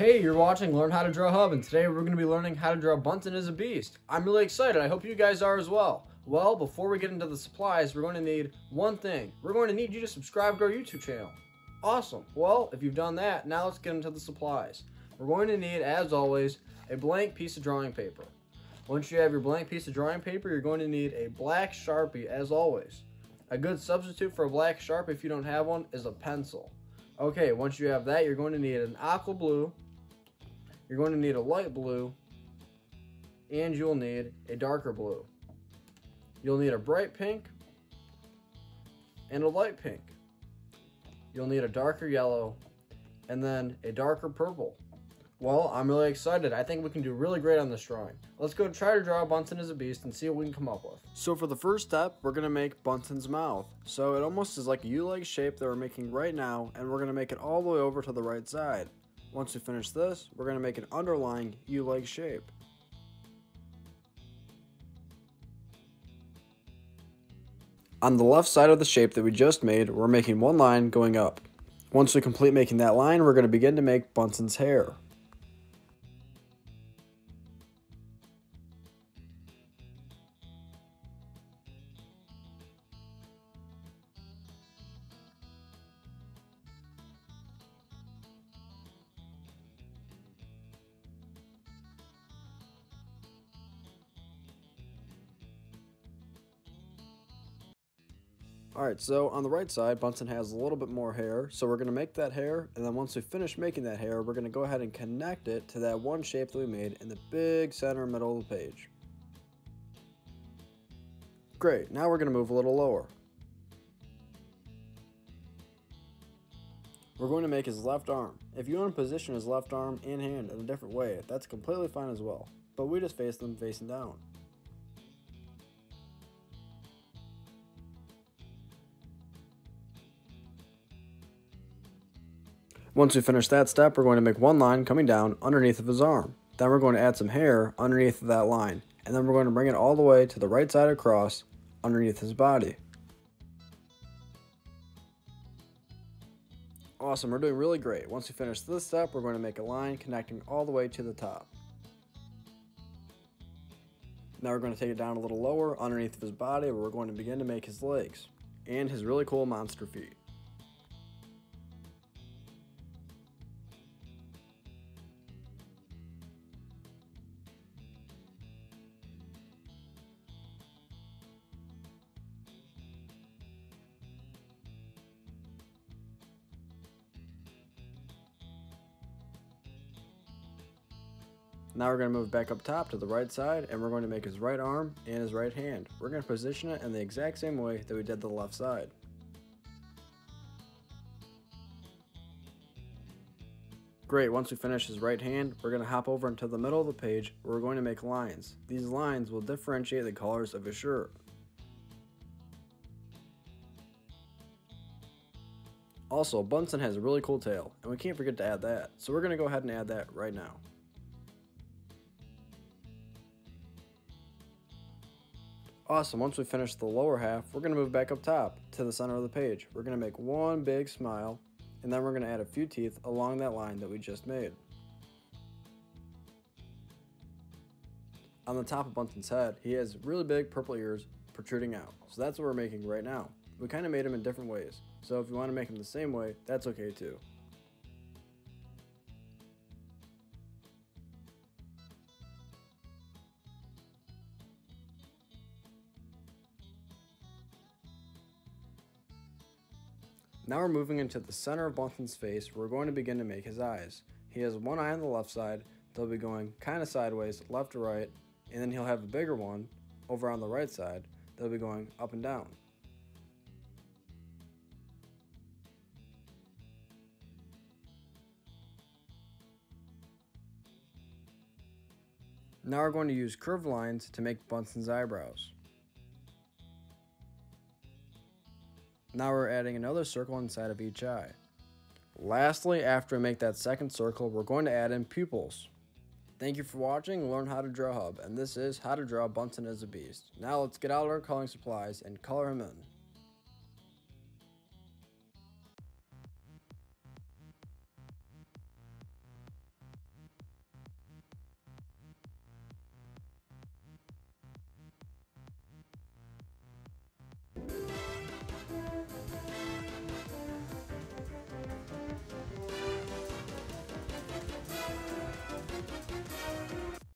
Hey, you're watching Learn How to Draw Hub, and today we're going to be learning how to draw Bunsen is a Beast. I'm really excited. I hope you guys are as well. Well, before we get into the supplies, we're going to need one thing. We're going to need you to subscribe to our YouTube channel. Awesome. Well, if you've done that, now let's get into the supplies. We're going to need, as always, a blank piece of drawing paper. Once you have your blank piece of drawing paper, you're going to need a black Sharpie, as always. A good substitute for a black Sharpie, if you don't have one, is a pencil. Okay, once you have that, you're going to need an aqua blue, you're going to need a light blue, and you'll need a darker blue. You'll need a bright pink and a light pink. You'll need a darker yellow and then a darker purple. Well, I'm really excited. I think we can do really great on this drawing. Let's go try to draw Bunsen as a Beast and see what we can come up with. So for the first step, we're gonna make Bunsen's mouth. So it almost is like a U-like shape that we're making right now, and we're gonna make it all the way over to the right side. Once we finish this, we're going to make an underlying U-like shape. On the left side of the shape that we just made, we're making one line going up. Once we complete making that line, we're going to begin to make Bunsen's hair. Alright, so on the right side, Bunsen has a little bit more hair, so we're going to make that hair, and then once we finish making that hair, we're going to go ahead and connect it to that one shape that we made in the big center middle of the page. Great, now we're going to move a little lower. We're going to make his left arm. If you want to position his left arm and hand in a different way, that's completely fine as well, but we just face them facing down. Once we finish that step, we're going to make one line coming down underneath of his arm. Then we're going to add some hair underneath of that line, and then we're going to bring it all the way to the right side across underneath his body. Awesome, we're doing really great. Once we finish this step, we're going to make a line connecting all the way to the top. Now we're going to take it down a little lower underneath of his body, where we're going to begin to make his legs and his really cool monster feet. Now we're going to move back up top to the right side, and we're going to make his right arm and his right hand. We're going to position it in the exact same way that we did the left side. Great, once we finish his right hand, we're going to hop over into the middle of the page, where we're going to make lines. These lines will differentiate the colors of his shirt. Also, Bunsen has a really cool tail, and we can't forget to add that, so we're going to go ahead and add that right now. Awesome, once we finish the lower half, we're gonna move back up top to the center of the page. We're gonna make one big smile, and then we're gonna add a few teeth along that line that we just made. On the top of Bunsen's head, he has really big purple ears protruding out. So that's what we're making right now. We kind of made him in different ways. So if you wanna make him the same way, that's okay too. Now we're moving into the center of Bunsen's face. We're going to begin to make his eyes. He has one eye on the left side. They'll be going kind of sideways, left to right, and then he'll have a bigger one over on the right side. They'll be going up and down. Now we're going to use curved lines to make Bunsen's eyebrows. Now we're adding another circle inside of each eye. Lastly, after we make that second circle, we're going to add in pupils. Thank you for watching Learn How to Draw Hub, and this is How to Draw Bunsen as a Beast. Now let's get out our coloring supplies and color him in.